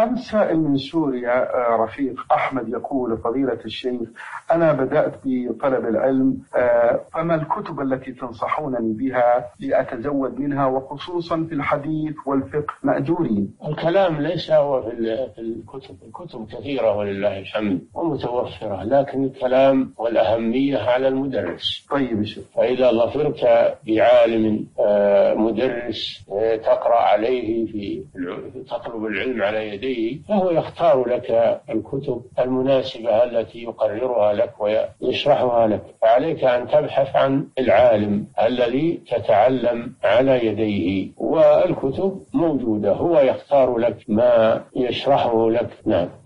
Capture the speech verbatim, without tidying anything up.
كان سائل من سوريا رفيق أحمد يقول: فضيلة الشيخ، أنا بدأت بطلب العلم، فما الكتب التي تنصحونني بها لأتزود منها، وخصوصا في الحديث والفقه مأجورين؟ الكلام ليس هو في الكتب، الكتب كثيرة ولله الحمد ومتوفرة، لكن الكلام والأهمية على المدرس. طيب شوف، فإذا ظفرت بعالم مدرس تقرأ عليه في تطلب العلم على يديه، فهو يختار لك الكتب المناسبة التي يقررها لك ويشرحها لك. فعليك أن تبحث عن العالم الذي تتعلم على يديه، والكتب موجودة، هو يختار لك ما يشرحه لك. نعم.